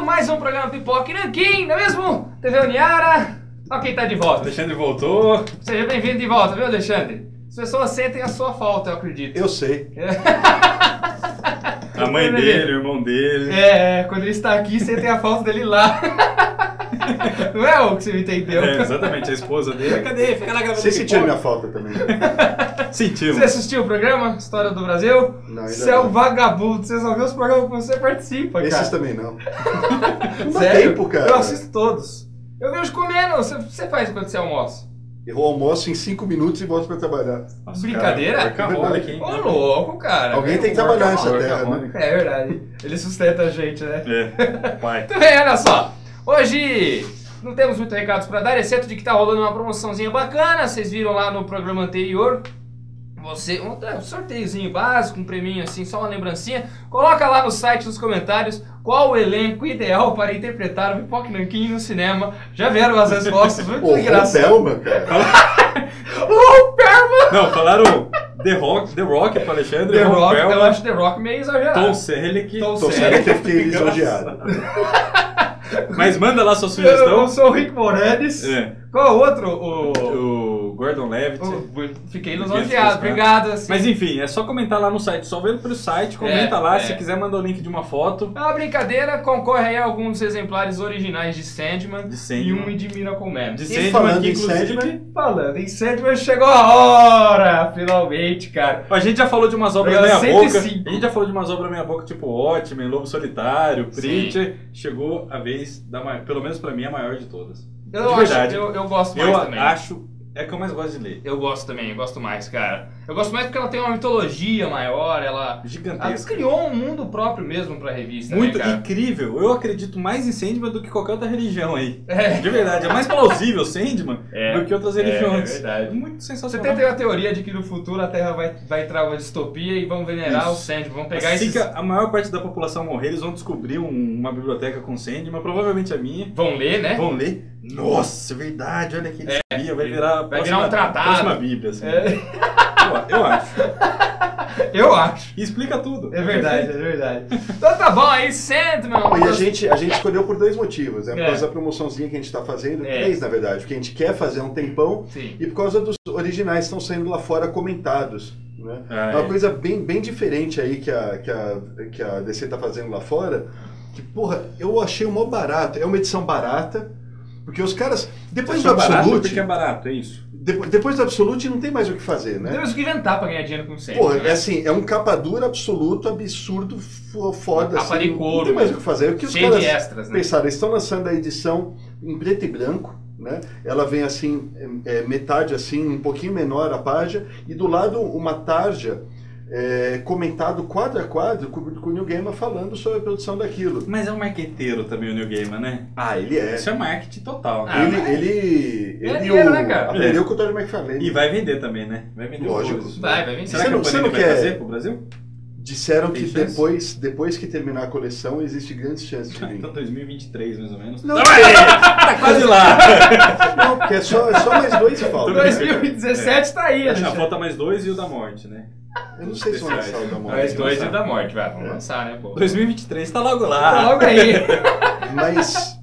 começando mais um programa Pipoca e Nanquim, não é mesmo? TV Uniara. Olha quem tá de volta. Alexandre voltou. Seja bem-vindo de volta, viu, Alexandre? As pessoas sentem a sua falta, eu acredito. Eu sei. A mãe dele, o irmão dele. É, quando ele está aqui, sentem a falta dele lá. Não é o que você me entendeu? É, exatamente, a esposa dele. Cadê? Fica na gravação. Você sentiu a minha falta também. Sentiu. Você assistiu o programa História do Brasil? Não, ainda você não. É um vagabundo, você só vê os programas que você participa, cara. Esses também não. Sério? Tempo, cara. Eu assisto todos. Eu vejo comendo, você faz quando você almoça. Eu almoço em 5 minutos e volto pra trabalhar. Nossa, brincadeira? Acabou aqui. Ô, louco, cara. Alguém tem que trabalhar nessa terra, né? É verdade. Ele sustenta a gente, né? É. Pai. Então, olha só. Hoje não temos muito recados para dar, exceto de que tá rolando uma promoçãozinha bacana. Vocês viram lá no programa anterior. Um sorteiozinho básico, um preminho assim, só uma lembrancinha. Coloca lá no site, nos comentários, qual o elenco ideal para interpretar o Pipoca e Nanquim no cinema. Já vieram as respostas, muito engraçado. O Pelman, cara. O Pelman! Não, falaram The Rock para Alexandre. The Rock, eu acho The Rock meio exagerado. Tom Selleck eu fiquei exagerado. Mas manda lá sua sugestão. Eu sou o Rick Moranis. É. Qual o outro? O Gordon Levitt. Fiquei lisonjeado, obrigado. Assim. Mas enfim, é só comentar lá no site. Só vendo pelo site, comenta lá. Se quiser, manda o link de uma foto. É uma brincadeira, concorre aí a alguns exemplares originais de Sandman. E um de Miracle Man. Falando em Sandman, chegou a hora, finalmente, cara. A gente já falou de umas obras meia-boca. A gente já falou de umas obras meia-boca, tipo Watchmen, Lobo Solitário, Preacher. Chegou a vez, pelo menos pra mim, a maior de todas. Eu gosto mais também. É que eu mais gosto de ler. Eu gosto também, eu gosto mais, cara. Eu gosto mais porque ela tem uma mitologia maior, ela... Gigantesca. Ela criou um mundo próprio mesmo pra revista, muito, né, cara? Incrível. Eu acredito mais em Sandman do que qualquer outra religião aí. É. De verdade, é mais plausível Sandman do que outras religiões. É verdade. Muito sensacional. Você tem a teoria de que no futuro a Terra vai entrar uma distopia e vão venerar o Sandman, vão pegar assim que a maior parte da população morrer, eles vão descobrir uma biblioteca com Sandman, provavelmente a minha. Vão ler, né? Vão ler. Nossa, verdade, olha que distopia, vai virar um tratado. Próxima Bíblia, assim. Eu acho. Eu acho. E explica tudo. É verdade, é verdade. Então tá bom, aí Sandman. E a gente escolheu por dois motivos. É por causa da promoçãozinha que a gente tá fazendo. Três, na verdade. Porque a gente quer fazer há um tempão. Sim. E por causa dos originais que estão saindo lá fora comentados. Né? Ah, uma coisa bem diferente aí que a DC tá fazendo lá fora. Que, porra, eu achei o maior barato. É uma edição barata. Porque os caras, depois do Absolute... Porque é barato, é isso. Depois do Absolute não tem mais o que fazer, né? Não temos o que inventar pra ganhar dinheiro com o Sandman. Porra, né? É assim, é um capa dura absoluto, absurdo, foda. Uma capa assim, de couro. Não tem mais o que fazer. É o que os caras extras, né? Pensaram, eles estão lançando a edição em preto e branco, né? Ela vem assim, metade assim, um pouquinho menor a página, e do lado uma tarja... comentado quadro a quadro com o Neil Gaiman falando sobre a produção daquilo. Mas é um marqueteiro também o Neil Gaiman, né? Ah, ele é. Isso é marketing total. Né? Ele aprendeu com o Todd Klein. E vai vender também, né? Vai vender. Lógico. Vai vender. Será que o Panini vai trazer pro Brasil? Disseram que depois que terminar a coleção, existe grandes chances de vir. Então 2023, mais ou menos. Não, tá quase lá. Não, porque é só mais dois que faltam. 2017 tá aí. Já falta mais dois e o da morte, né? Eu não sei se vão lançar o da morte. Mas dois e o da morte, vai. Vamos lançar, né, pô? 2023 tá logo lá. Tá logo aí. Mas...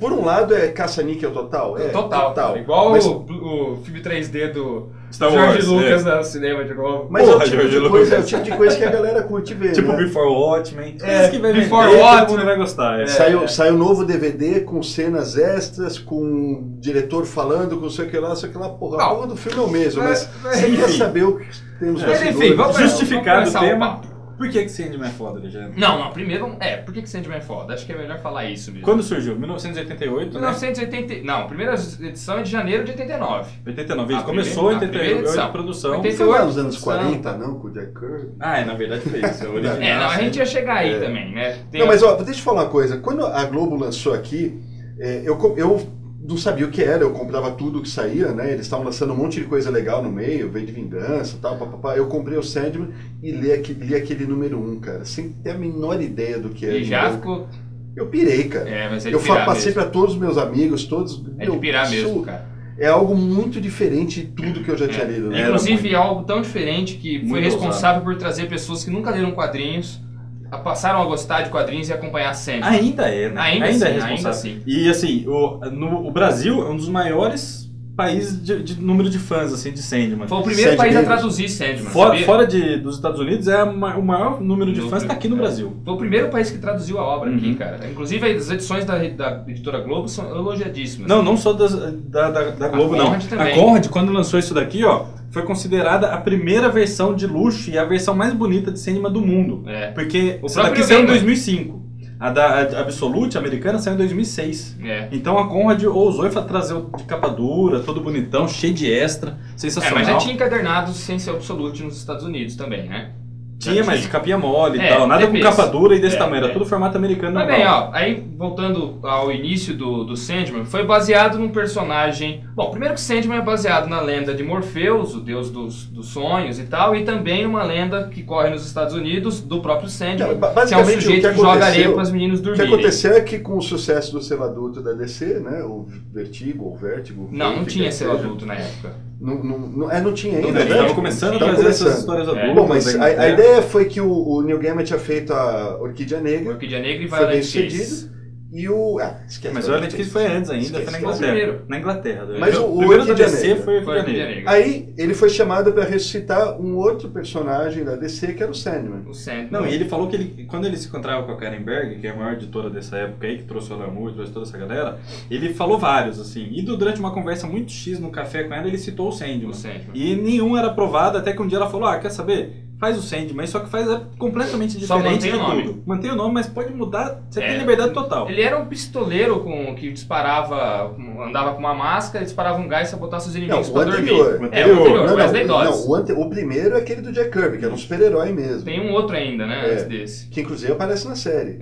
por um lado é caça-níquel total. É total. Igual o filme 3D do George Lucas no cinema de novo. Mas porra, é o tipo de coisa que a galera curte ver. Tipo, né? Before Watchmen. Before Watchmen vai gostar. Sai o novo DVD com cenas extras, com o diretor falando, com sei o que lá. Porra, a porra do filme é o mesmo. Mas você quer saber o que temos na segunda. Justificar o tema. Por que Sandman é foda, Alexandre? Não, primeiro... por que Sandman é foda? Acho que é melhor falar isso mesmo. Quando surgiu? 1988, 1980, né? Não, a primeira edição é de janeiro de 89. 89, isso. Começou em 88, a produção. 88, foi nos anos 40, não? Com o Jack Kirby. Na verdade foi isso. A gente ia chegar aí também, né? Mas ó, deixa eu falar uma coisa. Quando a Globo lançou aqui, eu não sabia o que era, eu comprava tudo que saía, né? Eles estavam lançando um monte de coisa legal no meio, veio de vingança e tal, papapá. Eu comprei o Sandman e li aquele número 1, cara, sem ter a menor ideia do que era. E já ficou... Eu pirei, cara. Mas é de pirar. Eu passei pra todos os meus amigos, todos... É de pirar mesmo, cara. É algo muito diferente de tudo que eu já tinha lido. Né? Inclusive, algo tão diferente que foi responsável por trazer pessoas que nunca leram quadrinhos... passaram a gostar de quadrinhos e acompanhar sempre. Ainda é, né? Ainda sim, é responsável. Ainda sim. E assim, o Brasil é um dos maiores países de número de fãs assim, de Sandman. Foi o primeiro país a traduzir Sandman. Fora dos Estados Unidos, o maior número de fãs está aqui no Brasil. Foi o primeiro país que traduziu a obra aqui, cara. Inclusive, as edições da editora Globo são elogiadíssimas. Não só da Globo, não. A Conrad, quando lançou isso daqui, ó, foi considerada a primeira versão de luxo e a versão mais bonita de cinema do mundo. É. Porque essa daqui saiu em 2005. A da Absolute, americana, saiu em 2006. É. Então a Conrad ousou trazer de capa dura, todo bonitão, cheio de extra, sensacional. É, mas já tinha encadernado sem ser Absolute nos Estados Unidos também, né? Tinha, mas de capinha mole e tal. Nada com capa dura e desse tamanho. Era tudo formato americano. Mas bem, ó, aí voltando ao início do Sandman, foi baseado num personagem... Bom, primeiro que Sandman é baseado na lenda de Morpheus, o deus dos sonhos e tal, e também uma lenda que corre nos Estados Unidos do próprio Sandman, que é um sujeito que joga areia para as meninas dormirem. O que aconteceu é que com o sucesso do selo adulto da DC, né, o Vertigo, ou Vértigo... Não tinha selo adulto na época. Não tinha ainda, né? Estava começando a trazer essas histórias adultas. Bom, mas a ideia foi que o Neil Gaiman tinha feito a Orquídea Negra. A Orquídea Negra e foi bem sucedido. E o... esquece. Mas o Violent Case foi antes ainda, foi na Inglaterra. Na Inglaterra. Mas o primeiro da DC foi a Orquídea Negra. Aí ele foi chamado para ressuscitar um outro personagem da DC, que era o Sandman. O Sandman. Não, e ele falou que quando ele se encontrava com a Karen Berg, que é a maior editora dessa época aí, que trouxe o Alan Moore, trouxe toda essa galera, ele falou vários, assim. E durante uma conversa muito X no café com ela, ele citou o Sandman. O Sandman. E nenhum era aprovado, até que um dia ela falou, quer saber... Faz o Sandman, só que faz completamente diferente de tudo. Mantém o nome, mas pode mudar, você tem liberdade total. Ele era um pistoleiro que disparava, andava com uma máscara, disparava um gás e sabotava seus inimigos para dormir. O primeiro é aquele do Jack Kirby, que era um super-herói mesmo. Tem um outro ainda, né, antes desse. Que inclusive aparece na série.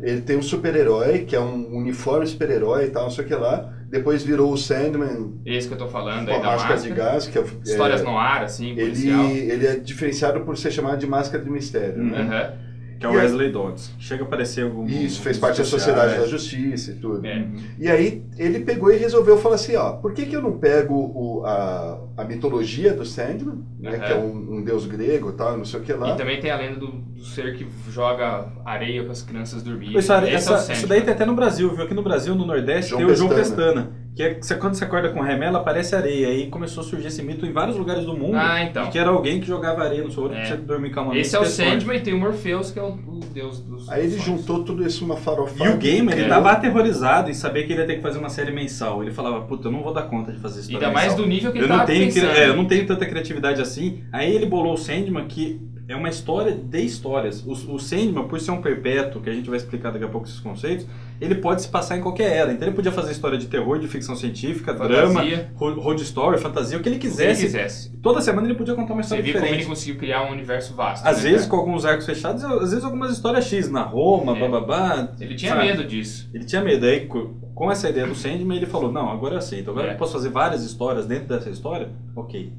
Ele tem um super-herói, que é um uniforme super-herói e tal, não sei o que lá. Depois virou o Sandman. Esse que eu tô falando aí, da máscara de gás. Que histórias no ar, assim, policial. Ele é diferenciado por ser chamado de máscara de mistério, né? Que é o Wesley Dodds. Chega a aparecer algum... Isso, fez parte da Sociedade da Justiça e tudo. E aí ele pegou e resolveu falar assim, ó, por que que eu não pego a mitologia do Sandman, né? Que é um deus grego e tal, não sei o que lá. E também tem a lenda do ser que joga areia para as crianças dormirem. Isso daí tem até no Brasil, viu? Aqui no Brasil, no Nordeste, tem o João Pestana. Que é que quando você acorda com remela, aparece areia. Aí começou a surgir esse mito em vários lugares do mundo. Então. Que era alguém que jogava areia no seu olho pra você dormir calmamente. Esse é o Sandman e tem o Morpheus, que é o deus dos... Aí ele juntou tudo isso numa farofa. E o Gaiman, ele tava aterrorizado em saber que ele ia ter que fazer uma série mensal. Ele falava, puta, eu não vou dar conta de fazer isso. Ainda mais do nível que ele tava pensando. Eu não tenho tanta criatividade assim. Aí ele bolou o Sandman, que é uma história de histórias. O Sandman, por ser um perpétuo, que a gente vai explicar daqui a pouco esses conceitos, ele pode se passar em qualquer era. Então ele podia fazer história de terror, de ficção científica, fantasia, drama, road story, fantasia, o que ele quisesse. Toda semana ele podia contar uma história diferente. Você viu como ele conseguiu criar um universo vasto. Às vezes com alguns arcos fechados, às vezes algumas histórias X, na Roma, bababá. Ele tinha medo disso. Ele tinha medo. Aí com essa ideia do Sandman ele falou, não, agora eu aceito. Agora eu posso fazer várias histórias dentro dessa história? Ok.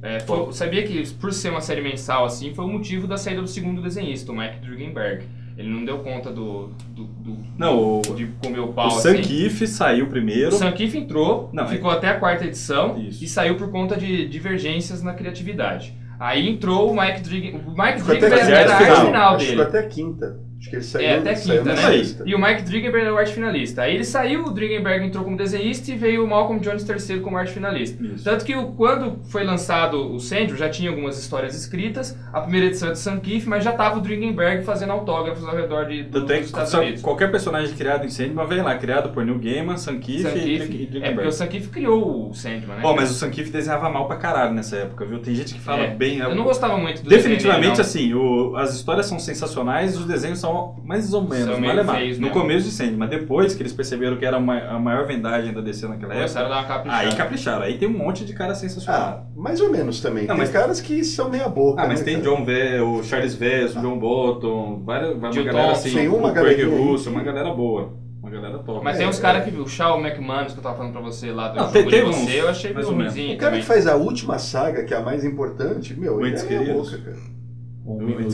Sabia que por ser uma série mensal assim, foi o motivo da saída do segundo desenhista, o Mike Dringenberg. Ele não deu conta de comer o pau. O Sam Keefe saiu primeiro. O Sam Keefe entrou, ficou até a quarta edição e saiu por conta de divergências na criatividade. Aí entrou o Mike Dringenberg. O Mike Dringenberg era a arte final dele. Ficou até a quinta. Acho que ele saiu, até quinta, né? E o Mike Dringenberg era o arte finalista. Aí ele saiu, o Dringenberg entrou como desenhista e veio o Malcolm Jones III como arte finalista. Isso. Tanto que quando foi lançado o Sandman, já tinha algumas histórias escritas, a primeira edição é do Sam Keefe, mas já estava o Dringenberg fazendo autógrafos ao redor dos Estados Unidos. Qualquer personagem criado em Sandman vem lá, criado por Neil Gaiman, Sam Keefe e Dringenberg. É porque o Sam Keefe criou o Sandman, né? Bom, mas o Sam Keefe desenhava mal pra caralho nessa época, viu? Tem gente que fala bem... Eu não gostava muito do desenho. Definitivamente, assim, as histórias são sensacionais, os desenhos são mais ou menos, no começo de Sandman, mas depois que eles perceberam que era a maior vendagem da DC naquela época, aí capricharam, aí tem um monte de caras sensacionais. Mais ou menos também, tem caras que são meia boca. Mas tem John Vell, Charles Vess, John Bolton, uma galera assim, o Greg Russo, uma galera boa. Uma galera top. Mas tem uns caras que viu, o Shawn McManus, que eu tava falando pra você lá do jogo de você, eu achei mais ruimzinho. O cara que faz a última saga, que é a mais importante, meu, ele é meia boca,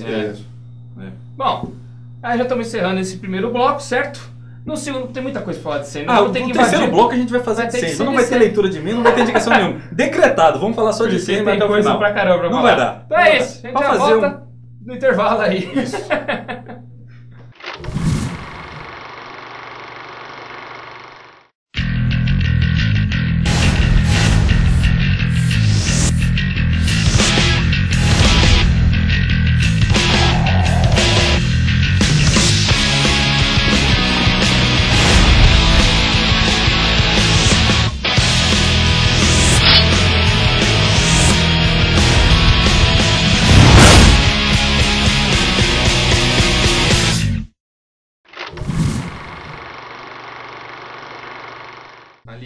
cara. Bom... Aí já estamos encerrando esse primeiro bloco, certo? No segundo, tem muita coisa pra falar de Sandman. No terceiro bloco a gente vai fazer de Sandman. Não vai ter leitura de mim, não vai ter indicação nenhuma. Decretado, vamos falar só de Sandman até o final. Pra caramba, não vai dar. Então é isso, a gente já volta no intervalo aí. Isso.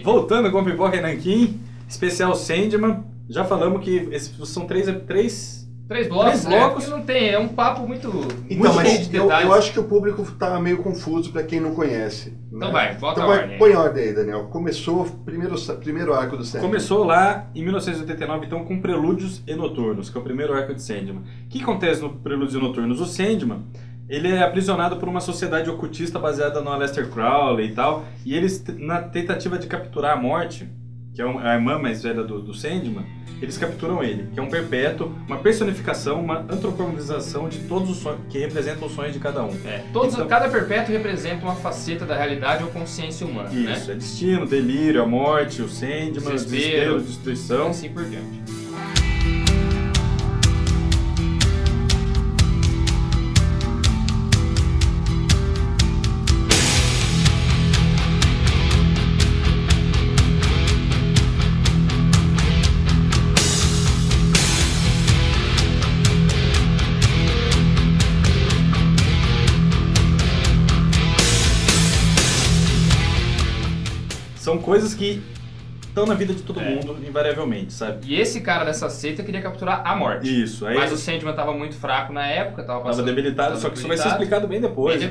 Voltando com Pipoca e Nanquim, especial Sandman. Já falamos que esses são três blocos. É, não tem, é um papo muito, muito cheio de detalhes. Eu acho que o público está meio confuso para quem não conhece. Então vai, bota a ordem. Põe a ordem aí, Daniel. Começou o primeiro arco do Sandman. Começou lá em 1989, então, com Prelúdios e Noturnos, que é o primeiro arco de Sandman. O que acontece no Prelúdios e Noturnos? O Sandman, ele é aprisionado por uma sociedade ocultista baseada no Aleister Crowley e tal, e eles, na tentativa de capturar a morte, que é a irmã mais velha do Sandman, eles capturam ele, que é um perpétuo, uma personificação, uma antropomorfização de todos os sonhos, que representam os sonhos de cada um. É, então, cada perpétuo representa uma faceta da realidade ou consciência humana, isso, né? É destino, delírio, a morte, o Sandman, desespero, destruição, e assim por diante. São coisas que estão na vida de todo mundo, invariavelmente, sabe? E esse cara dessa seita queria capturar a morte. Isso. Aí mas o Sandman estava muito fraco na época, estava debilitado, só que isso vai ser explicado bem depois.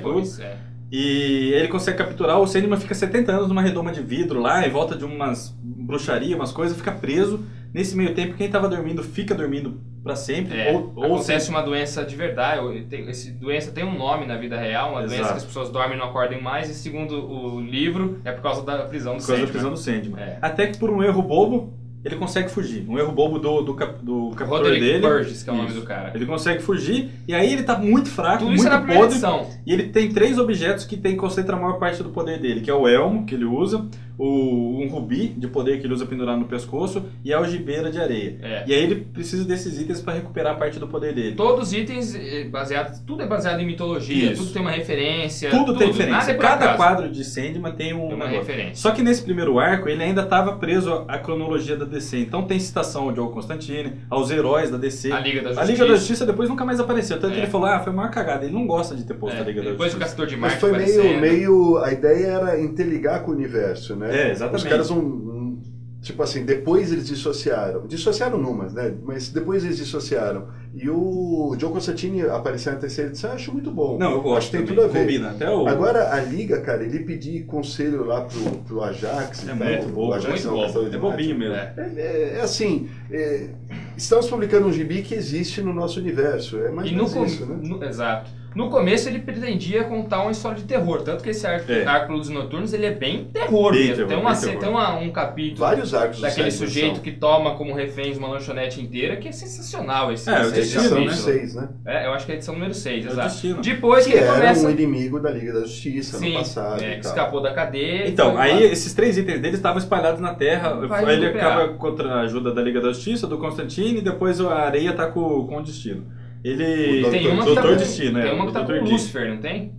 E ele consegue capturar, o Sandman fica 70 anos numa redoma de vidro lá, e volta de umas bruxarias, umas coisas, fica preso. Nesse meio tempo, quem estava dormindo, fica dormindo para sempre. É, ou acontece uma doença de verdade. Essa doença tem um nome na vida real, uma doença que as pessoas dormem e não acordem mais. E segundo o livro, é por causa da prisão do Sandman. Até que por um erro bobo, ele consegue fugir. Um erro bobo do captor dele. Burgess, que é o nome do cara. Ele consegue fugir, e aí ele tá muito fraco, muito podre. E ele tem três objetos que concentram a maior parte do poder dele, que é o elmo, que ele usa, um rubi de poder que ele usa pendurado no pescoço, e a algibeira de areia. É. E aí ele precisa desses itens para recuperar parte do poder dele. Todos os itens, tudo é baseado em mitologia, tudo tem uma referência. Tudo tem referência. Cada quadro de Sandman tem uma referência. Só que nesse primeiro arco ele ainda estava preso à cronologia da DC. Então tem citação ao John Constantine, aos heróis da DC. A Liga da Justiça. A Liga da Justiça depois nunca mais apareceu. Tanto que ele falou, foi a maior cagada. Ele não gosta de ter posto a Liga da Justiça. Depois o Caçador de Marte apareceu. Mas foi meio... A ideia era interligar com o universo, né? É, exatamente. Os caras tipo assim, depois eles dissociaram. Dissociaram numas, né? Mas depois eles dissociaram. E o John Constantine apareceu na terceira edição, eu acho muito bom. Não, eu gosto. Acho que tem tudo a ver. Combina, até o... Agora, a Liga, cara, ele pediu conselho lá pro Ajax. É muito bom. O Ajax é bobinho mesmo. É assim, estamos publicando um gibi que existe no nosso universo. É mais isso, né? Exato. No começo ele pretendia contar uma história de terror, tanto que esse arco dos Noturnos ele é bem terror mesmo. Tem um capítulo, vários arcos daquele sujeito que toma como reféns uma lanchonete inteira, que é sensacional esse capítulo. É a edição número 6, né? É, eu acho que é a edição número 6, exato. Depois que ele começa... um inimigo da Liga da Justiça no passado. É, que escapou da cadeia. Então, aí esses três itens dele estavam espalhados na Terra, aí ele acaba contra a ajuda da Liga da Justiça, do Constantine, e depois a areia tá com o Destino. Ele tem uma que tá com o Lúcifer, não tem?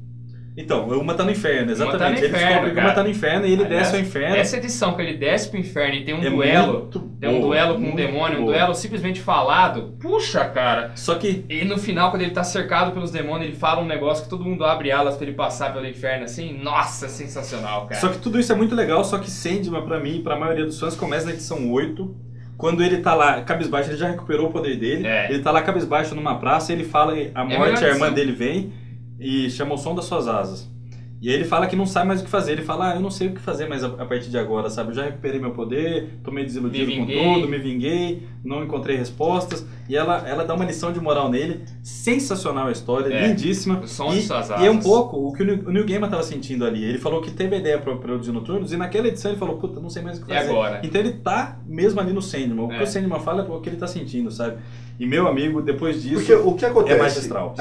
Então, uma tá no inferno, exatamente. Uma tá no inferno, ele descobre que uma tá no inferno e ele desce ao inferno. Essa edição que ele desce pro inferno e tem um duelo, tem um duelo com um demônio, um duelo simplesmente falado. Puxa, cara! Só que... E no final, quando ele tá cercado pelos demônios, ele fala um negócio que todo mundo abre alas pra ele passar pelo inferno, assim. Nossa, sensacional, cara! Só que tudo isso é muito legal, só que Sandman, pra mim e pra maioria dos fãs, começa na edição 8... Quando ele tá lá, cabisbaixo, ele já recuperou o poder dele, ele tá lá cabisbaixo numa praça, ele fala, a morte, a irmã dele vem e chama o som das suas asas. E aí ele fala que não sabe mais o que fazer, ele fala, eu não sei o que fazer mais a partir de agora, sabe? Eu já recuperei meu poder, tô meio desiludido com tudo, me vinguei, não encontrei respostas. E ela dá uma lição de moral nele, sensacional a história, lindíssima. O som de suas asas. E é um pouco o que o Neil Gaiman tava sentindo ali, ele falou que teve a ideia para Prelúdios e Noturnos e naquela edição ele falou, puta, não sei mais o que fazer. E agora? Então ele tá mesmo ali no Sandman, o que o Sandman fala é o que ele tá sentindo, sabe? E meu amigo, depois disso, porque o que acontece, é magistral.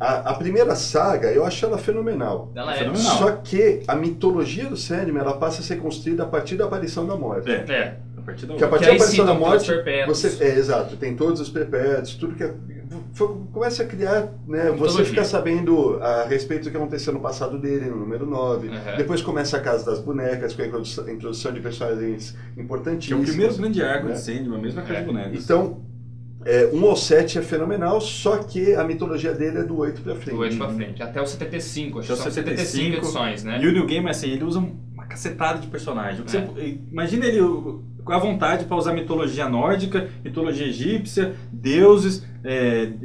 A primeira saga, eu acho ela fenomenal. Ela é fenomenal. Só que a mitologia do Sandman, ela passa a ser construída a partir da aparição da morte. Porque a partir da aparição da morte, você, exato, tem todos os perpétuos, tudo que começa a criar, né? Você fica sabendo a respeito do que aconteceu no passado dele, no número 9. Depois começa a Casa das Bonecas, com a introdução de personagens importantíssimos. Que é o primeiro grande arco de Sandman, mesmo a Casa das Bonecas. Então, 1 ao 7 é fenomenal, só que a mitologia dele é do 8 pra frente. Do 8 pra frente, até o 75, acho que são 75 edições, né? E o Neil Gaiman, assim, ele usa uma cacetada de personagem. Imagina ele com a vontade para usar mitologia nórdica, mitologia egípcia, deuses,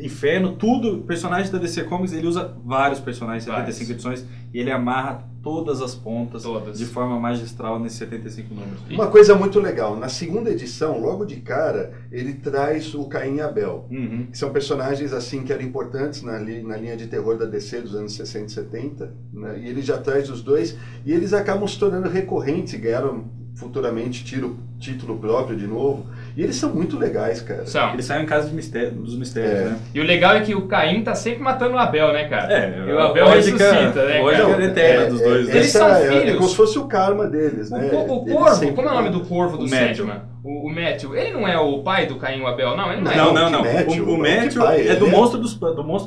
inferno, tudo. Personagem da DC Comics, ele usa vários personagens, 75 edições, e ele amarra todas as pontas de forma magistral nesses 75 números. Uma coisa muito legal, na segunda edição, logo de cara, ele traz o Caim e Abel, que são personagens assim que eram importantes na linha de terror da DC dos anos 60 e 70, né? E ele já traz os dois, e eles acabam se tornando recorrentes, ganharam futuramente título próprio de novo. E eles são muito legais, cara. Eles saem em casa dos mistérios, né? E o legal é que o Caim tá sempre matando o Abel, né, cara? E o Abel ressuscita, né? Hoje é eterna dos dois. Eles são filhos. É como se fosse o karma deles, né? O corvo, como é o nome do corvo do Sandman? O Matthew, ele não é o pai do Caim e o Abel, não? Ele não, não. O Matthew é do Monstro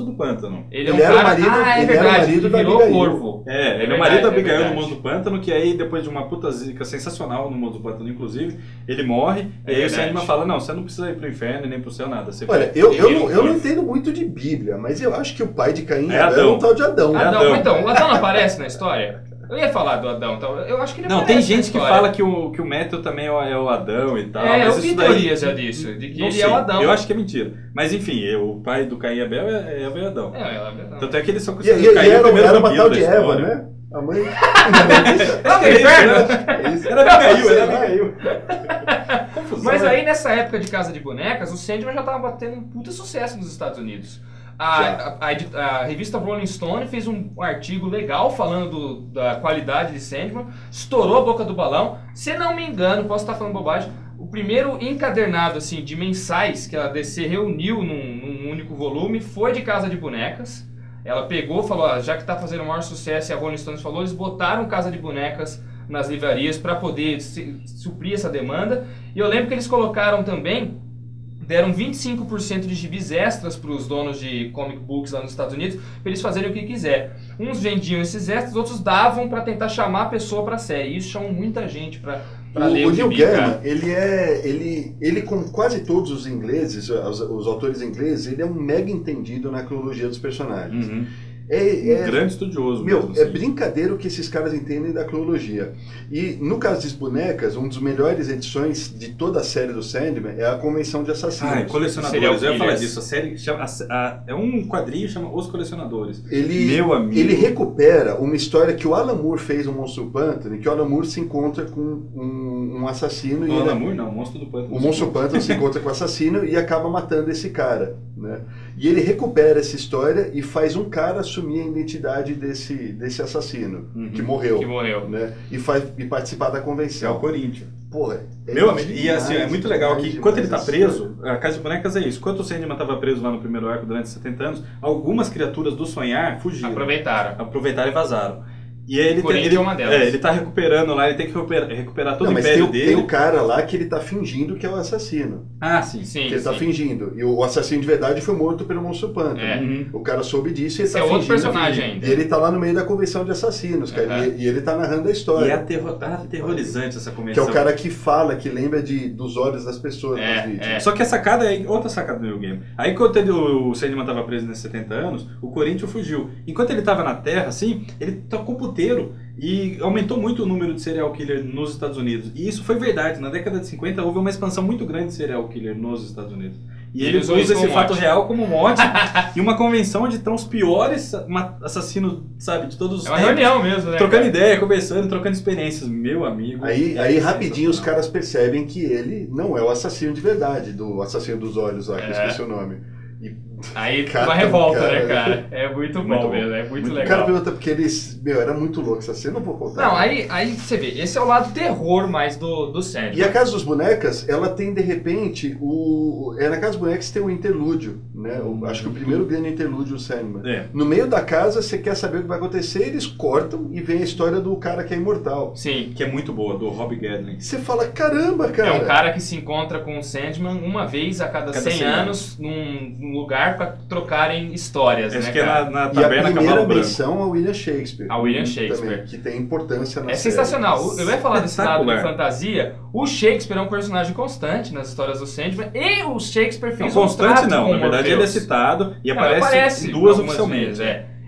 do Pântano. Ele é o marido, é verdade, ele virou corvo. Ele é o marido da Abigail do Monstro do Pântano, que aí, depois de uma puta zica sensacional no Monstro do Pântano, inclusive, ele morre, e aí o Sandman fala, não, você não precisa ir pro inferno nem pro céu, nada. Olha, eu não entendo muito de Bíblia, mas eu acho que o pai de Caim é um tal de Adão. Então, o Adão não aparece na história? Eu ia falar do Adão, então eu acho que ele não tem gente que fala que o Matthew também é o Adão e tal. Eu vi teorias já disso, de que ele é o Adão. Eu acho que é mentira. Mas enfim, o pai do Caim e Abel é o Adão. Tanto é que eles são considerados o Caim o primeiro vampiro da história. Era uma tal de Eva, né? A mãe... Era Abigail. Mas aí nessa época de Casa de Bonecas, o Sandman já tava batendo um puta sucesso nos Estados Unidos. A revista Rolling Stone fez um artigo legal falando da qualidade de Sandman, estourou a boca do balão. Se não me engano, posso estar falando bobagem, o primeiro encadernado assim, de mensais que a DC reuniu num único volume foi de Casa de Bonecas. Ela pegou e falou, já que está fazendo o maior sucesso, e a Rolling Stone falou, eles botaram Casa de Bonecas nas livrarias para poder suprir essa demanda. E eu lembro que eles colocaram também... Deram 25% de gibis extras para os donos de comic books lá nos Estados Unidos, para eles fazerem o que quiser. Uns vendiam esses extras, outros davam para tentar chamar a pessoa para a série. E isso chamou muita gente para ler o gibi. O Neil Gaiman, ele com quase todos os ingleses, os autores ingleses, ele é um mega entendido na cronologia dos personagens. É um grande estudioso. É brincadeira o que esses caras entendem da cronologia. E no caso das bonecas, uma das melhores edições de toda a série do Sandman é a Convenção de Assassinos. Colecionadores, eu ia falar disso. A série chama, é um quadrinho que chama Os Colecionadores. Meu amigo. Ele recupera uma história que o Alan Moore fez no Monstro do Pântano, em que o Alan Moore se encontra com um assassino. O Monstro do Pântano. O Monstro do Pântano se encontra com o assassino e acaba matando esse cara, né? E ele recupera essa história e faz um cara assumir a identidade desse assassino, que morreu. Né? E participar da convenção. É o Corinthians. Porra, meu amigo, e assim, é muito legal que enquanto ele tá preso, a Casa de Bonecas é isso. Enquanto o Sandman estava preso lá no primeiro arco durante 70 anos, algumas criaturas do sonhar fugiram. Aproveitaram e vazaram. E aí ele tá recuperando lá, ele tem que recuperar todo o império dele. Tem um cara lá que ele tá fingindo que é o assassino. Ele tá fingindo. E o assassino de verdade foi morto pelo Monstro Pântano. O cara soube disso e ele tá fingindo. É outro personagem ainda. E ele tá lá no meio da Convenção de Assassinos, cara. E ele tá narrando a história. E é aterrorizante essa convenção. Que é o cara que fala, que lembra dos olhos das pessoas nos vídeos. Só que a sacada é outra sacada do Neil Gaiman. Aí quando o Sandman tava preso nesses 70 anos, o Corinthians fugiu. Enquanto ele tava na Terra, assim, ele tocou pro e aumentou muito o número de serial killer nos Estados Unidos. E isso foi verdade, na década de 50 houve uma expansão muito grande de serial killer nos Estados Unidos. E ele usa esse fato real como mote e uma convenção onde estão os piores assassinos, sabe, de todos os tempos. É uma reunião mesmo, né? Trocando ideia, conversando, trocando experiências. Meu amigo. Aí rapidinho os caras percebem que ele não é o assassino de verdade, do assassino dos olhos lá, que eu esqueci o nome. Aí uma revolta, né, cara? É muito bom mesmo, é muito legal. O cara pergunta porque eles... era muito louco essa cena, não vou contar. Não, aí você vê, esse é o lado terror mais do Sandman. E a Casa dos Bonecas, ela tem, de repente, na Casa dos Bonecas tem um interlúdio, né? Acho que o primeiro grande interlúdio do Sandman. No meio da casa, você quer saber o que vai acontecer, eles cortam e vem a história do cara que é imortal. Sim, que é muito boa, do Rob Gadlin. Você fala, caramba, cara! É um cara que se encontra com o Sandman uma vez a cada 100 anos, num lugar para trocarem histórias, né, que cara? E a primeira menção ao William Shakespeare. A William Shakespeare. Também, que tem importância na série. Sensacional. Eu ia falar desse lado de fantasia. O Shakespeare é um personagem constante nas histórias do Sandman e o Shakespeare fez na verdade ele é citado e aparece em duas oficialmente.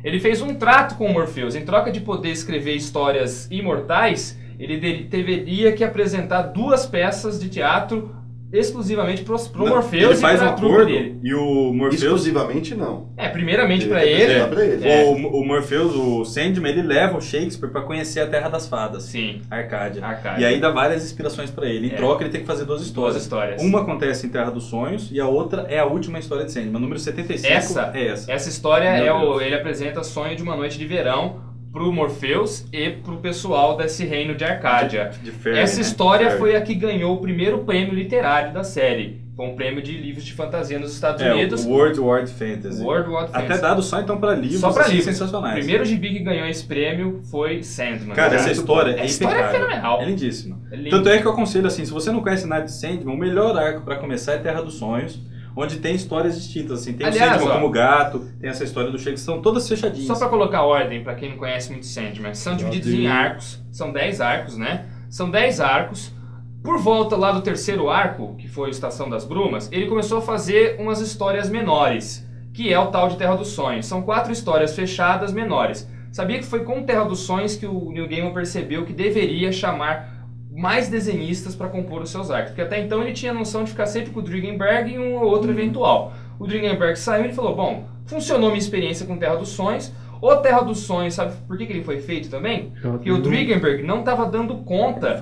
Ele fez um trato com o Morpheus em troca de poder escrever histórias imortais. ele teria que apresentar duas peças de teatro exclusivamente pro Morpheus. Ele faz um acordo dele. E o Morpheus... Exclusivamente não. É, primeiramente para ele. O Morpheus, o Sandman, ele leva o Shakespeare para conhecer a Terra das Fadas. Sim. Arcadia. E aí dá várias inspirações para ele. Em troca, ele tem que fazer duas histórias. Uma acontece em Terra dos Sonhos e a outra é a última história de Sandman. Número 75 é essa. Essa história, ele apresenta Sonho de uma Noite de Verão pro Morpheus e pro pessoal desse reino de Arcadia. Essa história foi a que ganhou o primeiro prêmio literário da série. Foi um prêmio de livros de fantasia nos Estados Unidos. World War Fantasy. Até dado só então para livros, sensacionais. O primeiro gibi que ganhou esse prêmio foi Sandman. Cara, essa história é impecável. É fenomenal. É lindíssima. É tanto é que eu aconselho assim, se você não conhece nada de Sandman, o melhor arco para começar é Terra dos Sonhos, onde tem histórias distintas, assim, tem o Sandman como gato, tem essa história do Shakespeare, são todas fechadinhas. Só para colocar ordem, para quem não conhece muito Sandman, são divididos em arcos, são 10 arcos, né? São 10 arcos. Por volta lá do terceiro arco, que foi o Estação das Brumas, ele começou a fazer umas histórias menores, que é o tal de Terra dos Sonhos. São 4 histórias fechadas menores. Sabia que foi com Terra dos Sonhos que o Neil Gaiman percebeu que deveria chamar mais desenhistas para compor os seus arcos, porque até então ele tinha a noção de ficar sempre com o Karen Berg e um ou outro eventual. O Karen Berg saiu e ele falou, bom, funcionou minha experiência com Terra dos Sonhos. O Terra dos Sonhos, sabe por que ele foi feito também? Porque o Karen Berg não estava dando conta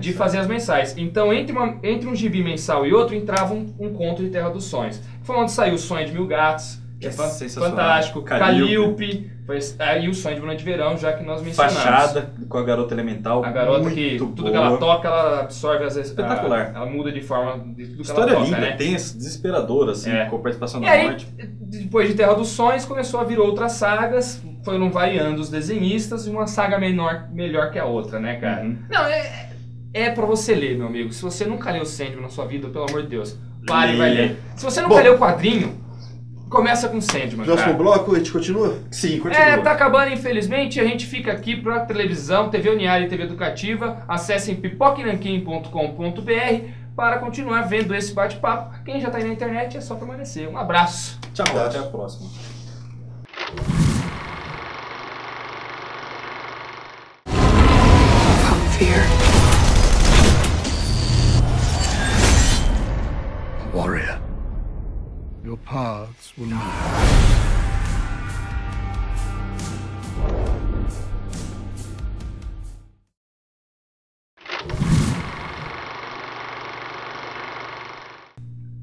de fazer as mensais. Então, entre um gibi mensal e outro, entrava um conto de Terra dos Sonhos. Foi onde saiu o Sonho de Mil Gatos, que é fantástico, Calliope, aí o Sonho de uma Noite de Verão, já que nós mencionamos. Fachada, com a garota elemental, a garota que tudo que ela toca, ela absorve as... Espetacular. Ela muda de forma de tudo que ela toca, linda, né? Tensa, desesperadora, assim, com a participação da morte. Depois de Terra dos Sonhos, começou a vir outras sagas, foram variando os desenhistas, e uma saga melhor que a outra, né, cara? Não, é pra você ler, meu amigo. Se você nunca leu Sandman na sua vida, pelo amor de Deus, pare e vai ler. Se você nunca leu o quadrinho... Começa com Sandman, próximo bloco, a gente continua? Sim, continua. Tá acabando, infelizmente. A gente fica aqui pra televisão, TV Uniária e TV Educativa. Acessem pipocaenanquim.com.br para continuar vendo esse bate-papo. Quem já tá aí na internet é só permanecer. Um abraço. Tchau, até a próxima. Warrior. Your paths will meet.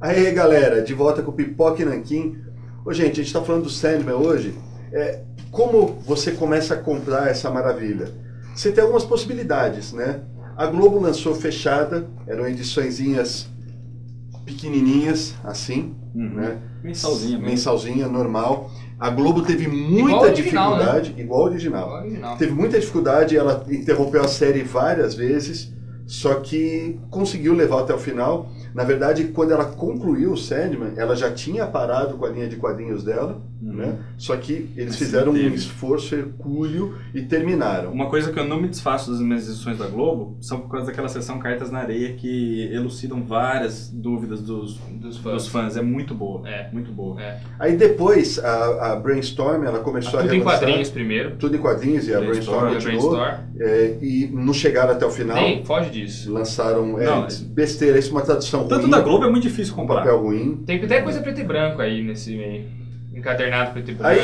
Aí galera, de volta com o Pipoca e Nanquim. Ô gente, a gente tá falando do Sandman hoje. Como você começa a comprar essa maravilha? Você tem algumas possibilidades, né? A Globo lançou fechada, eram ediçõezinhas pequenininhas, assim, né? Mensalzinha, normal. A Globo teve muita dificuldade, igual ao original. Teve muita dificuldade, ela interrompeu a série várias vezes, só que conseguiu levar até o final. Na verdade, quando ela concluiu o Sandman, ela já tinha parado com a linha de quadrinhos dela, né? Só que eles fizeram um esforço hercúleo e terminaram. Uma coisa que eu não me desfaço das minhas edições da Globo são por causa daquela seção Cartas na Areia, que elucidam várias dúvidas dos fãs. É muito boa, muito boa. Aí depois a Brainstorm, ela começou a relançar. Tudo em quadrinhos primeiro. Tudo em quadrinhos, e a Brainstorm continuou. E não chegaram até o final. Foge disso. Lançaram besteira, isso é uma tradução ruim. Tanto da Globo é muito difícil comprar. Papel ruim. Tem até coisa preto e branco aí nesse meio. Encadernado preto e branco.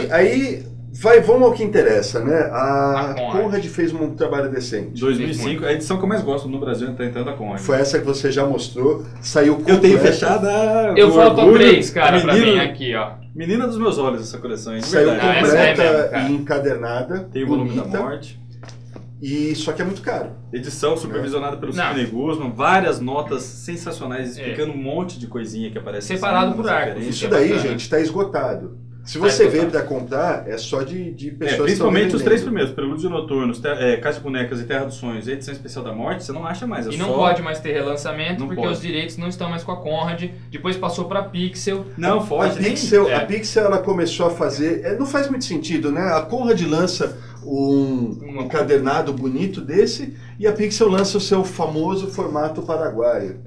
Vamos ao que interessa, né? A Conrad fez um trabalho decente. 2005, a edição que eu mais gosto no Brasil é a Conrad. Foi essa que você já mostrou, saiu completa. Eu tenho fechada... Eu faltou 3, cara, pra mim aqui, ó. Menina dos meus olhos essa coleção, hein? Saiu completa e encadernada. Tem o volume da morte. Só que é muito caro. Edição supervisionada pelo Sidney Guzman, várias notas sensacionais explicando um monte de coisinha que aparece. Separado por arco. Isso daí, gente, está esgotado. Se você vem para comprar, é só de pessoas que principalmente os 3 primeiros, Prelúdios e Noturnos, Casa das Bonecas e Terra dos Sonhos, edição especial da morte, você não acha mais. E não pode mais ter relançamento, porque os direitos não estão mais com a Conrad, depois passou para Pixel. Não, foge. A Pixel, ela começou a fazer... não faz muito sentido, né? A Conrad lança um encadernado bonito desse e a Pixel lança o seu famoso formato paraguaio.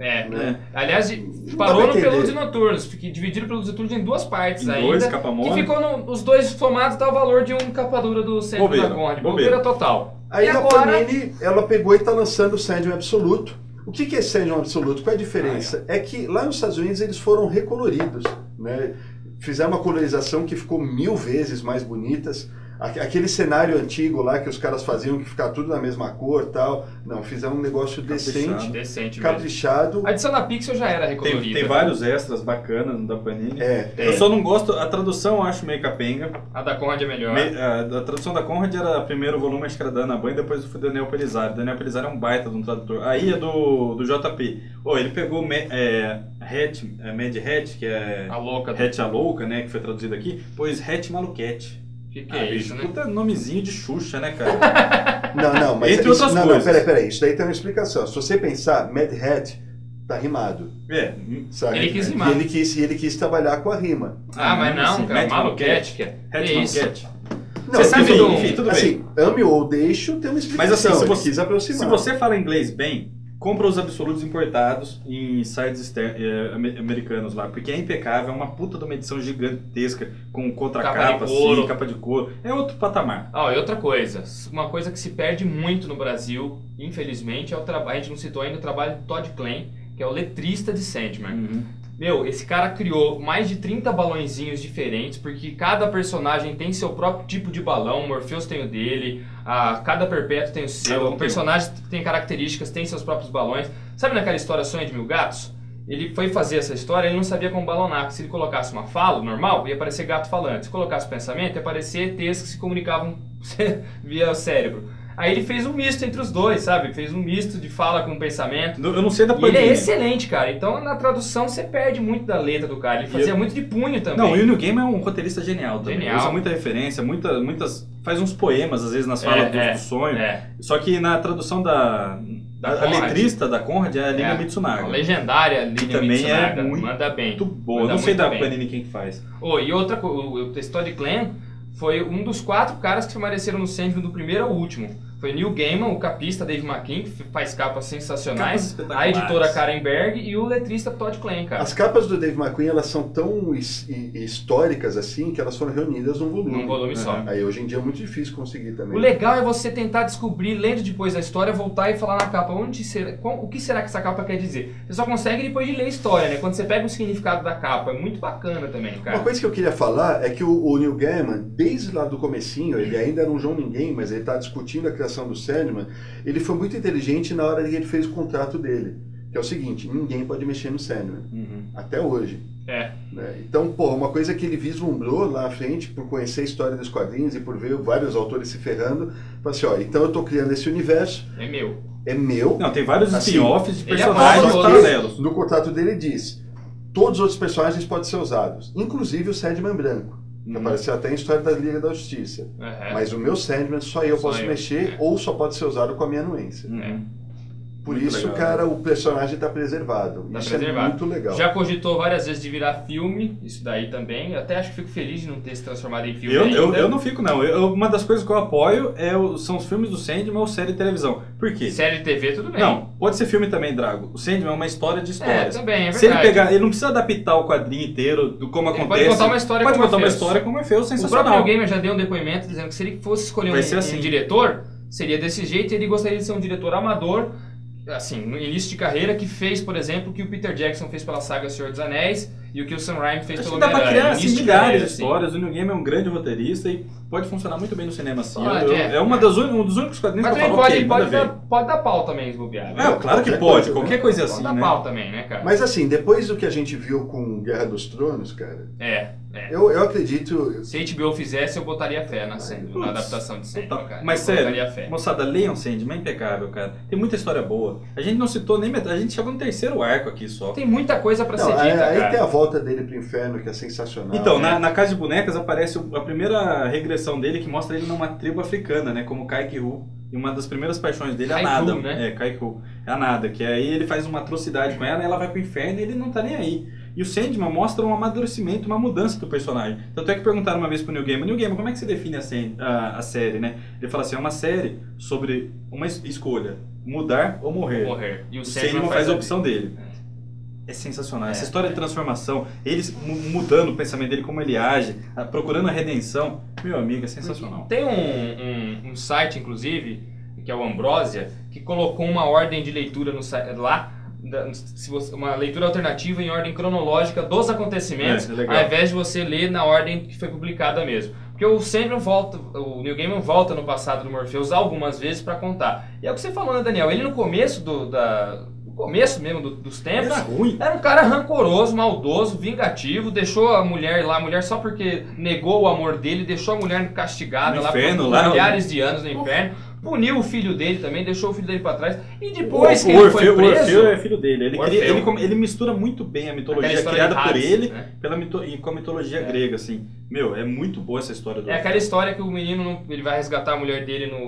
Aliás, parou no Prelúdios e Noturnos, que dividiram Prelúdios e Noturnos em 2 partes ainda, que ficou os 2 somados, tá o valor de um capa dura do centro da Conrad. Bobeira total. Aí agora... a Panini, ela pegou e está lançando o Sandman Absoluto. O que, que é Sandman Absoluto? Qual é a diferença? É que lá nos Estados Unidos eles foram recoloridos, né? Fizeram uma colorização que ficou 1000 vezes mais bonitas. Aquele cenário antigo lá que os caras faziam que ficar tudo na mesma cor e tal. Não, fizeram um negócio decente, caprichado. A edição da Pixel já era recolorida. Tem vários extras bacanas no da Panini. Eu só não gosto, a tradução eu acho meio capenga. A da Conrad é melhor. A tradução da Conrad era primeiro o volume, acho que era da Ana Banha, depois foi o Daniel Pelizari. Daniel Pelizari é um baita de um tradutor. Aí é do JP. Ele pegou Mad Hat, que é a louca, Hat a louca, né, que foi traduzido aqui, pôs Hat Maluquete. Que é isso, né? Puta nomezinho de Xuxa, né, cara? Não, mas... Entre outras coisas. Peraí. Isso daí tem uma explicação. Se você pensar, Mad Hat tá rimado. Sabe? Ele quis rimar. E ele quis trabalhar com a rima. Mas não, cara. Maluquete, que é Hat Maluquete. Não, você sabe, enfim, tudo bem. Assim, ame ou deixo, tem uma explicação. Mas assim, se você fala inglês bem, compra os absolutos importados em sites americanos lá, porque é impecável, é uma puta de uma edição gigantesca, com contracapa, assim, capa de couro, é outro patamar. E outra coisa, uma coisa que se perde muito no Brasil, infelizmente, é o trabalho, a gente não citou ainda o trabalho do Todd Klein, que é o letrista de Sandman. Meu, esse cara criou mais de 30 balõezinhos diferentes, porque cada personagem tem seu próprio tipo de balão. O Morpheus tem o dele, cada perpétuo tem o seu, um personagem que tem características, tem seus próprios balões. Sabe naquela história Sonho de Mil Gatos? Ele foi fazer essa história, ele não sabia como balonar. Se ele colocasse uma fala normal, ia aparecer gato falante. Se colocasse pensamento, ia aparecer ETs que se comunicavam via o cérebro. Aí ele fez um misto entre os dois, sabe? Fez um misto de fala com pensamento. Eu não sei da Panini. Ele é excelente, cara. Então, na tradução, você perde muito da letra do cara. Ele fazia muito de punho também. Não, o Neil Gaiman é um roteirista genial também. Genial. Usa muita referência, muitas... Faz uns poemas, às vezes, nas falas do sonho. Só que na tradução da letrista da Conrad é a Liga Mitsunaga. A legendária Liga Mitsunaga. Também é muito boa. Eu não sei da Panini quem que faz. E outra coisa, o Todd Klein foi um dos 4 caras que apareceram no Sandman do primeiro ao último. Foi Neil Gaiman, o capista Dave McKean, que faz capas sensacionais, a editora Karen Berg e o letrista Todd Klein, cara. As capas do Dave McKean, elas são tão históricas assim, que elas foram reunidas num volume. Num volume só. Aí hoje em dia é muito difícil conseguir também. O legal é você tentar descobrir, lendo depois da história, voltar e falar na capa, o que será que essa capa quer dizer? Você só consegue depois de ler a história, né? Quando você pega o significado da capa, é muito bacana também, cara. Uma coisa que eu queria falar é que o Neil Gaiman, desde lá do comecinho, ele ainda era um João Ninguém, mas ele tá discutindo a criação do Sandman. Ele foi muito inteligente na hora que ele fez o contrato dele, que é o seguinte: ninguém pode mexer no Sandman, até hoje. Então, uma coisa que ele vislumbrou lá à frente, por conhecer a história dos quadrinhos e por ver vários autores se ferrando, falou assim, então eu tô criando esse universo, é meu. Não, tem vários spin-offs de personagens paralelos. No contrato dele diz: todos os outros personagens podem ser usados, inclusive o Sandman branco. Apareceu até em história da Liga da Justiça. Mas o meu Sandman só eu posso mexer, ou só pode ser usado com a minha anuência. Por muito isso, legal, cara, o personagem está preservado. Isso é muito legal. Já cogitou várias vezes de virar filme, isso daí também. Eu até acho que fico feliz de não ter se transformado em filme. Eu não fico, não. Uma das coisas que eu apoio são os filmes do Sandman ou série de televisão. Por quê? Série de TV, tudo bem. Não, pode ser filme também, Drago. O Sandman é uma história de histórias. Também, é verdade. Se ele pegar, ele não precisa adaptar o quadrinho inteiro, do como ele acontece. Pode contar uma história como Orfeu, sensacional. O próprio Gamer já deu um depoimento dizendo que se ele fosse escolher um diretor, seria desse jeito, e ele gostaria de ser um diretor amador, assim, no início de carreira, que fez, por exemplo, o que o Peter Jackson fez pela saga Senhor dos Anéis e o que o Sam Raimi fez pelo Homem-Aranha. Dá pra criar milhares de histórias. O Neil Gaiman é um grande roteirista e pode funcionar muito bem no cinema, assim. É um dos únicos quadrinhos que eu falo, pode dar pau também, esbobear. Claro que pode. Qualquer coisa assim, né? Pode dar pau também, né, cara? Mas assim, depois do que a gente viu com Guerra dos Tronos, cara... Eu acredito... Se a HBO fizesse, eu botaria fé na adaptação de Sandman, cara. Mas sério, moçada, leiam Sandman, é impecável, cara. Tem muita história boa. A gente não citou nem metade, a gente chegou no 3º arco aqui só. Tem muita coisa pra ser dita, cara. Aí tem a volta dele pro inferno, que é sensacional. Então, na Casa de Bonecas aparece a primeira regressão dele, que mostra ele numa tribo africana, né? Como Kaiku. E uma das primeiras paixões dele é a Nada, né? Kaiku. É a Nada, que aí ele faz uma atrocidade com ela, ela vai pro inferno e ele não tá nem aí. E o Sandman mostra um amadurecimento, uma mudança do personagem. Tanto é que perguntaram uma vez pro Neil Gaiman: Neil Gaiman, como é que você define a série, né? Ele fala assim, é uma série sobre uma escolha, mudar ou morrer. E o Sandman faz a opção dele. É sensacional, essa história de transformação, ele mudando o pensamento dele, como ele age, procurando a redenção, meu amigo, é sensacional. Tem um site, inclusive, que é o Ambrósia, que colocou uma ordem de leitura no lá, uma leitura alternativa em ordem cronológica dos acontecimentos, ao invés de você ler na ordem que foi publicada mesmo. Porque o Sandman volta, o Neil Gaiman volta no passado do Morpheus algumas vezes para contar. E é o que você falou, né, Daniel? Ele no começo dos tempos, era ruim. Era um cara rancoroso, maldoso, vingativo, deixou a mulher lá, só porque negou o amor dele, deixou a mulher castigada lá por milhares de anos no inferno. Puniu o filho dele também, deixou o filho dele pra trás. E depois que ele foi preso... O Orfeu é filho dele. Ele mistura muito bem a mitologia criada por ele com a mitologia grega, assim. Meu, é muito boa essa história do Orfeu. É aquela história que o menino ele vai resgatar a mulher dele no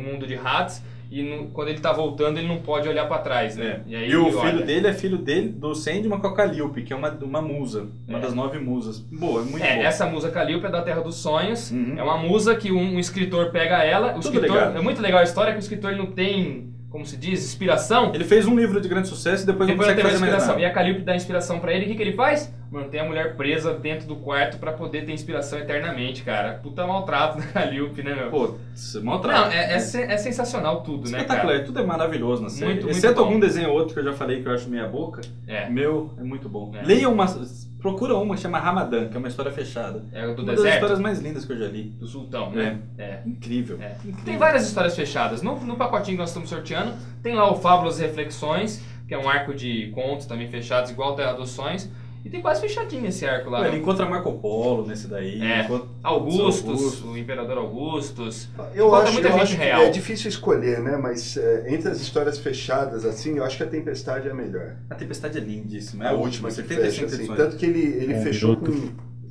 mundo de Hades. E quando ele tá voltando, ele não pode olhar pra trás, né? E, aí, o filho dele é filho dele do Sandman com a Calliope, que é uma musa. Uma das 9 musas. Boa, é muito boa. Essa musa Calliope é da Terra dos Sonhos. Uhum. É uma musa que um escritor pega ela. É muito legal a história, que o escritor ele não tem, como se diz, inspiração. Ele fez um livro de grande sucesso e depois não consegue fazer mais nada. E a Calliope dá inspiração pra ele. O que, que ele faz? Mantém a mulher presa dentro do quarto pra poder ter inspiração eternamente, cara. Puta maltrato da Calliope, né, meu? Pô, maltrato. Não, é sensacional tudo, né, cara? Espetacular, tudo é maravilhoso na série. Exceto algum desenho ou outro que eu já falei que eu acho meia boca. É. Meu, é muito bom. É. Leia uma... Procura uma que chama Ramadã, que é uma história fechada. É do deserto. Uma das histórias mais lindas que eu já li. Do sultão, né? É. Incrível. É. Incrível. Tem várias histórias fechadas. No pacotinho que nós estamos sorteando, tem lá o Fábulas e Reflexões, que é um arco de contos também fechados, igual Terra dos Sonhos. E tem quase fechadinho esse arco lá. Ele encontra Marco Polo nesse daí. É. Augustus, o Imperador Augustus. Eu acho que é difícil escolher, né? Mas entre as histórias fechadas, assim, eu acho que a Tempestade é a melhor. A Tempestade é lindíssima. É a última, você fecha, assim. Tanto que ele fechou com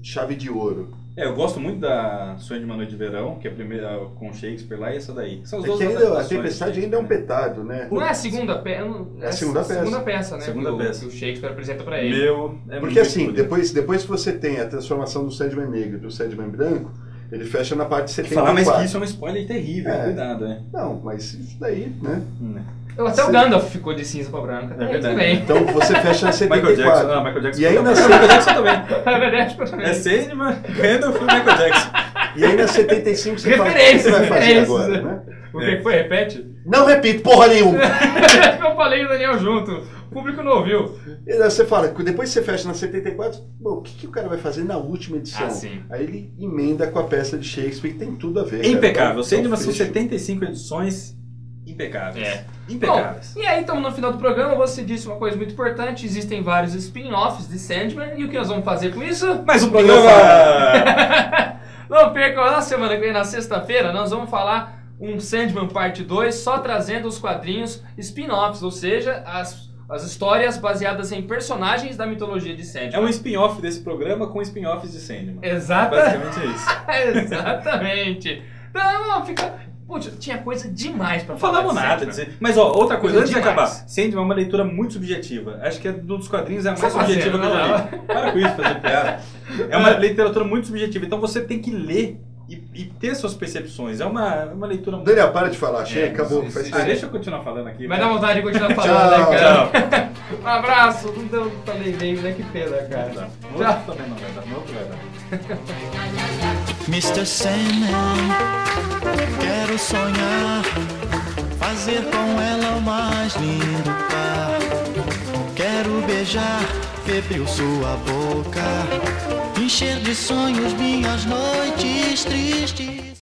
chave de ouro. Eu gosto muito da Sonho de uma Noite de Verão, que é a primeira com Shakespeare lá, e essa daí. A Tempestade ainda é um petado, né? Não é a segunda peça. É a segunda peça. Né? Que o Shakespeare apresenta pra ele. Porque assim, depois que você tem a transformação do Sandman negro e do Sandman branco, ele fecha na parte de 74. Falar mais que isso é um spoiler terrível, cuidado, né? Não, mas isso daí, né? Até o Gandalf ficou de cinza pra branca. É verdade. Então você fecha na 74. Michael Jackson. E aí na 75 também. É verdade, é Sandman, Gandalf e Michael Jackson. E aí na 75 você fala, o que você vai fazer agora, né? O que foi? Repete? Não repito, porra nenhuma. Eu falei e o Daniel junto. O público não ouviu. E aí você fala, depois você fecha na 74, o que o cara vai fazer na última edição? Aí ele emenda com a peça de Shakespeare, que tem tudo a ver. Impecável. Sandman são 75 edições... impecáveis. Impecáveis. Bom, e aí estamos no final do programa. Você disse uma coisa muito importante. Existem vários spin-offs de Sandman. E o que nós vamos fazer com isso? Mais um programa! Não percam, na semana que vem, na sexta-feira, nós vamos falar um Sandman parte 2, só trazendo os quadrinhos spin-offs, ou seja, as histórias baseadas em personagens da mitologia de Sandman. É um spin-off desse programa com spin-offs de Sandman. Basicamente isso. Exatamente. Então, fica... Putz, tinha coisa demais pra falar. Falamos nada, mas ó, outra coisa, antes de acabar, Sandman é uma leitura muito subjetiva. Acho que é dos quadrinhos é a mais subjetiva que eu já li. Para com isso, fazer piada. É uma literatura muito subjetiva, então você tem que ler e ter suas percepções. É uma leitura muito... Daniel, para de falar, chega, acabou. Deixa eu continuar falando aqui. Vai dar vontade de continuar falando, né, cara? Um abraço, não deu pra ler bem, né? Que pena, cara. Tchau. Também não vai dar, no outro vai dar. Mr. Sandman, quero sonhar, fazer com ela o mais lindo par. Quero beijar, febril sua boca, encher de sonhos minhas noites tristes.